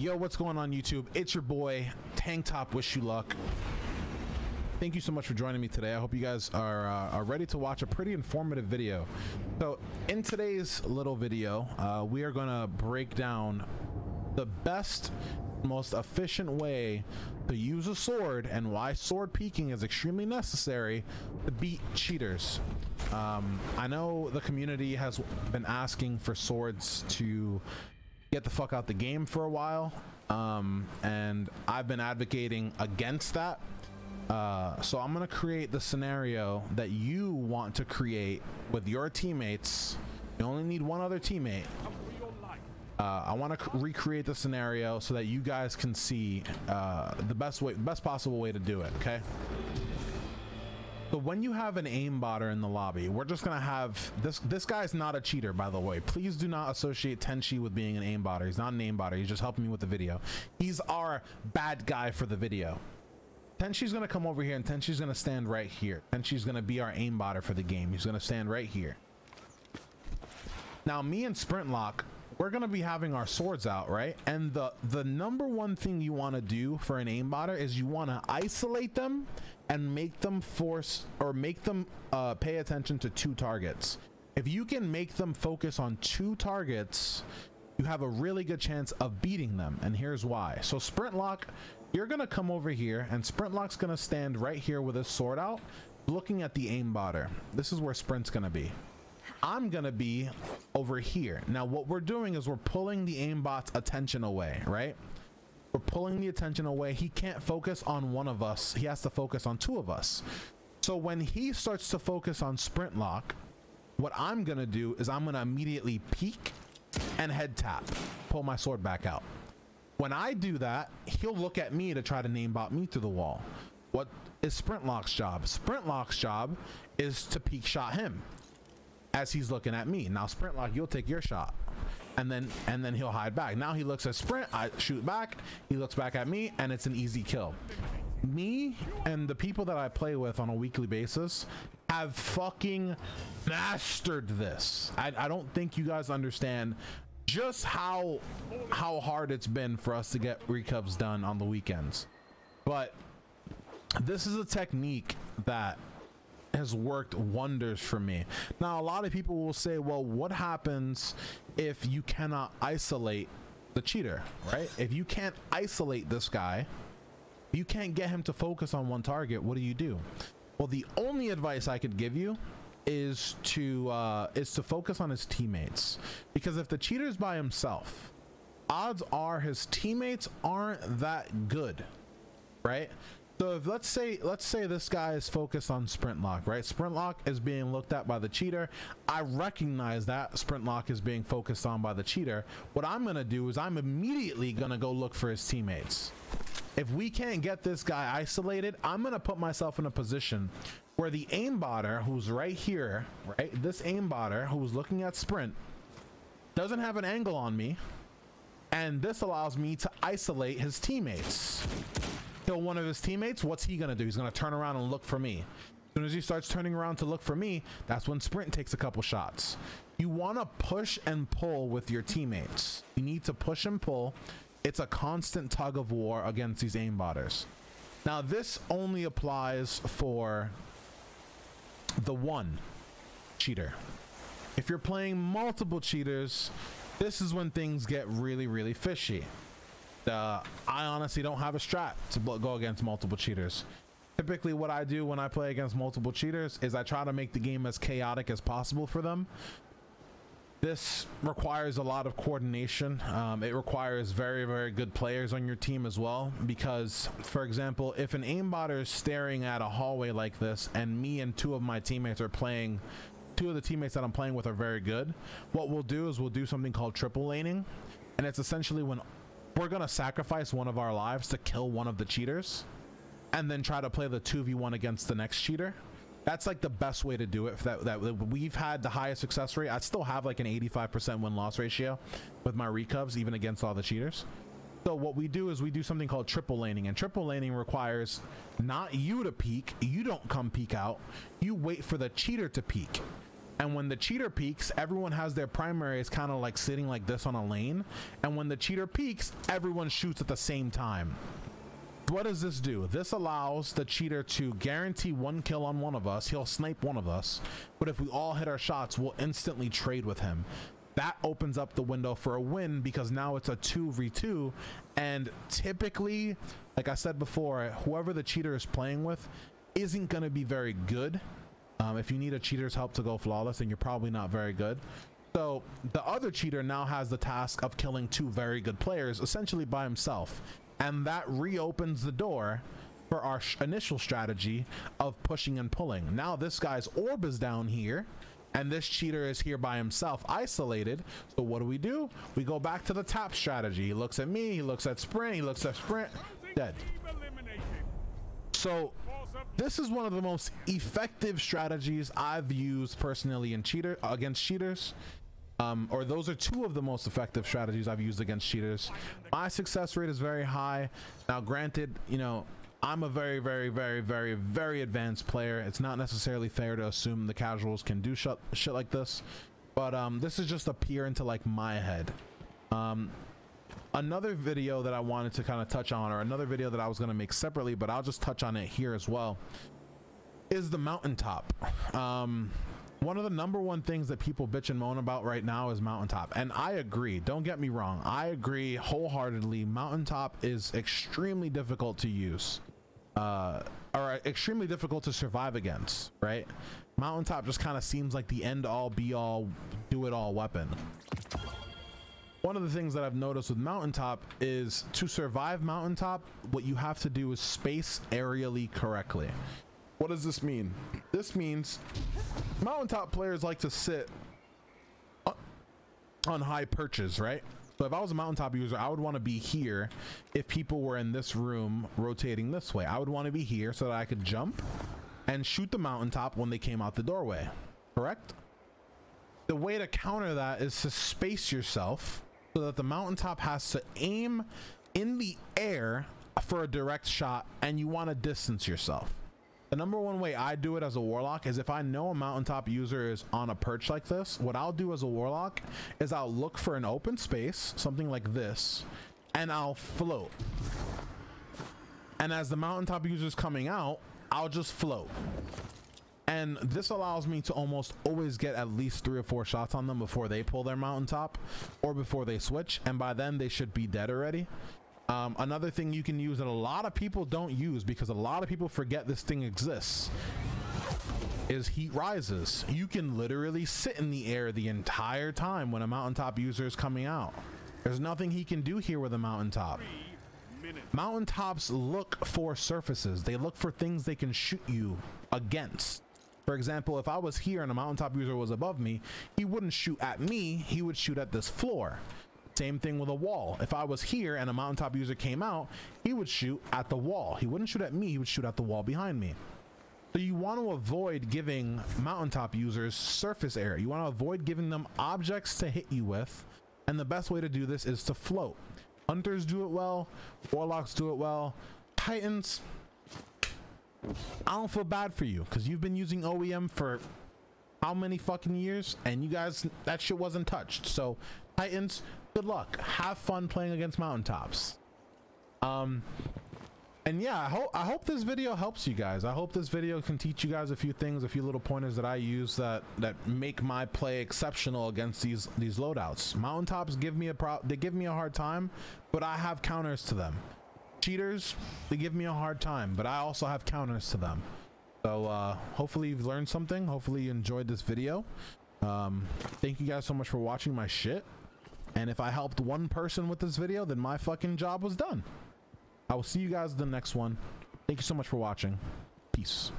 Yo, what's going on YouTube? It's your boy Tank Top. Wish you luck. Thank you so much for joining me today. I hope you guys are ready to watch a pretty informative video. So in today's little video, we are gonna break down the best, most efficient way to use a sword and why sword peeking is extremely necessary to beat cheaters. I know the community has been asking for swords to get the fuck out the game for a while, and I've been advocating against that. So I'm gonna create the scenario that you want to create with your teammates. You only need one other teammate. I want to recreate the scenario so that you guys can see the best possible way to do it, okay? So when you have an aimbotter in the lobby, we're just gonna have this guy's not a cheater, by the way. Please do not associate Tenshi with being an aimbotter. He's not an aimbotter. He's just helping me with the video. He's our bad guy for the video. Tenshi's gonna come over here, and Tenshi's gonna stand right here. Tenshi's gonna be our aimbotter for the game. He's gonna stand right here. Now, me and Sprintlock, we're gonna be having our swords out, right? And the number one thing you want to do for an aimbotter is you want to isolate them and make them pay attention to two targets. If you can make them focus on two targets, you have a really good chance of beating them, and here's why. So Sprintlock, you're gonna come over here, and Sprintlock's gonna stand right here with his sword out, looking at the aimbotter. This is where Sprint's gonna be. I'm gonna be over here. Now what we're doing is we're pulling the aimbot's attention away, right? We're pulling the attention away. He can't focus on one of us. He has to focus on two of us. So when he starts to focus on Sprintlock, what I'm gonna do is I'm gonna immediately peek and head tap, pull my sword back out. When I do that, he'll look at me to try to aimbot me through the wall. What is Sprintlock's job? Sprintlock's job is to peek shot him as he's looking at me. Now Sprintlock, you'll take your shot, and then he'll hide back. Now he looks at Sprint, I shoot back, he looks back at me, and it's an easy kill. Me and the people that I play with on a weekly basis have fucking mastered this. I don't think you guys understand just how hard it's been for us to get recaps done on the weekends, but this is a technique that has worked wonders for me. Now a lot of people will say, well, what happens if you cannot isolate the cheater, right? If you can't isolate this guy, you can't get him to focus on one target, what do you do? Well, the only advice I could give you is to focus on his teammates, because if the cheater's by himself, odds are his teammates aren't that good, right? So if, let's say this guy is focused on Sprintlock, right? Sprintlock is being looked at by the cheater. I recognize that Sprintlock is being focused on by the cheater. What I'm gonna do is I'm immediately gonna go look for his teammates. If we can't get this guy isolated, I'm gonna put myself in a position where the aimbotter who's right here, right? This aimbotter who's looking at Sprint doesn't have an angle on me, and this allows me to isolate his teammates. Kill one of his teammates, what's he gonna do? He's gonna turn around and look for me. As soon as he starts turning around to look for me, that's when Sprint takes a couple shots. You wanna push and pull with your teammates. You need to push and pull. It's a constant tug of war against these aimbotters. Now this only applies for the one cheater. If you're playing multiple cheaters, this is when things get really, really fishy. I honestly don't have a strat to go against multiple cheaters. Typically what I do when I play against multiple cheaters is I try to make the game as chaotic as possible for them. This requires a lot of coordination. It requires very, very good players on your team as well, because, for example, if an aimbotter is staring at a hallway like this, and me and two of my teammates are playing, two of the teammates that I'm playing with are very good, what we'll do is we'll do something called triple laning, and it's essentially when we're gonna sacrifice one of our lives to kill one of the cheaters and then try to play the 2v1 against the next cheater. That's like the best way to do it. That we've had the highest success rate. I still have like an 85% win-loss ratio with my recaps, even against all the cheaters. So what we do is we do something called triple laning, and triple laning requires not you to peek. You don't come peek out. You wait for the cheater to peek. And when the cheater peaks, everyone has their primary is kind of like sitting like this on a lane. And when the cheater peaks, everyone shoots at the same time. What does this do? This allows the cheater to guarantee one kill on one of us. He'll snipe one of us, but if we all hit our shots, we'll instantly trade with him. That opens up the window for a win because now it's a 2v2, and typically, like I said before, whoever the cheater is playing with isn't going to be very good. If you need a cheater's help to go flawless, then you're probably not very good. So the other cheater now has the task of killing two very good players essentially by himself, and that reopens the door for our initial strategy of pushing and pulling. Now this guy's orb is down here, and this cheater is here by himself, isolated. So what do? We go back to the top strategy. He looks at me, he looks at Sprint, he looks at Sprint, dead. So this is one of the most effective strategies I've used personally in against cheaters. Or those are two of the most effective strategies I've used against cheaters. My success rate is very high. Now, granted, you know, I'm a very, very, very, very, very advanced player. It's not necessarily fair to assume the casuals can do shit like this, but this is just a peer into like my head. Another video that I wanted to kind of touch on, or another video that I was going to make separately, but I'll just touch on it here as well, is the mountaintop. One of the #1 things that people bitch and moan about right now is mountaintop. And I agree, don't get me wrong. I agree wholeheartedly, mountaintop is extremely difficult to use, or extremely difficult to survive against, right? Mountaintop just kind of seems like the end all be all, do it all weapon. One of the things that I've noticed with mountaintop is to survive mountaintop, what you have to do is space aerially correctly. What does this mean? This means mountaintop players like to sit on high perches, right? So if I was a mountaintop user, I would want to be here. If people were in this room rotating this way, I would want to be here so that I could jump and shoot the mountaintop when they came out the doorway, correct? The way to counter that is to space yourself so that the mountaintop has to aim in the air for a direct shot, and you want to distance yourself. The #1 way I do it as a warlock is if I know a mountaintop user is on a perch like this, what I'll do as a warlock is I'll look for an open space, something like this, and I'll float. And as the mountaintop user is coming out, I'll just float. And this allows me to almost always get at least 3 or 4 shots on them before they pull their mountaintop or before they switch. And by then they should be dead already. Another thing you can use that a lot of people don't use because a lot of people forget this thing exists is heat rises. You can literally sit in the air the entire time when a mountaintop user is coming out. There's nothing he can do here with a mountaintop. Mountaintops look for surfaces. They look for things they can shoot you against. For example, if I was here and a mountaintop user was above me, he wouldn't shoot at me, he would shoot at this floor. Same thing with a wall. If I was here and a mountaintop user came out, he would shoot at the wall. He wouldn't shoot at me, he would shoot at the wall behind me. So you want to avoid giving mountaintop users surface area. You want to avoid giving them objects to hit you with. And the best way to do this is to float. Hunters do it well. Warlocks do it well. Titans, I don't feel bad for you because you've been using OEM for how many fucking years? And you guys, that shit wasn't touched. So Titans, good luck, have fun playing against mountaintops. And yeah, I hope this video helps you guys. I hope this video can teach you guys a few things, a few little pointers that I use that make my play exceptional against these loadouts. Mountaintops give me a hard time, but I have counters to them. Cheaters, they give me a hard time, but I also have counters to them. So hopefully you've learned something. Hopefully you enjoyed this video. Thank you guys so much for watching my shit. And if I helped one person with this video, then my fucking job was done. I will see you guys in the next one. Thank you so much for watching. Peace.